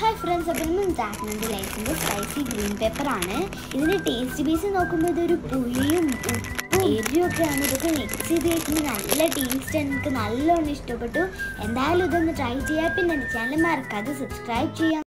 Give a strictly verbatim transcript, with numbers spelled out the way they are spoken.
Hi friends, അപ്പോൾ നമ്മൾ ഉണ്ടാക്കുന്നത് ലൈഫിൻ്റെ സ്പൈസി ഗ്രീൻ പേപ്പറാണ്. ഇതിൻ്റെ ടേസ്റ്റ് ബേസ് നോക്കുമ്പോൾ ഇതൊരു പുളിയും ഉപ്പും എരിയൊക്കെയാണ്. ഇതൊക്കെ മിക്സ് ചെയ്ത് കഴിക്കുമ്പോൾ നല്ല ടേസ്റ്റ്, എനിക്ക് നല്ലോണം ഇഷ്ടപ്പെട്ടു. എന്തായാലും ഇതൊന്ന് ട്രൈ ചെയ്യാം. പിന്നെ എൻ്റെ ചാനൽ മറക്കാതെ സബ്സ്ക്രൈബ് ചെയ്യാം.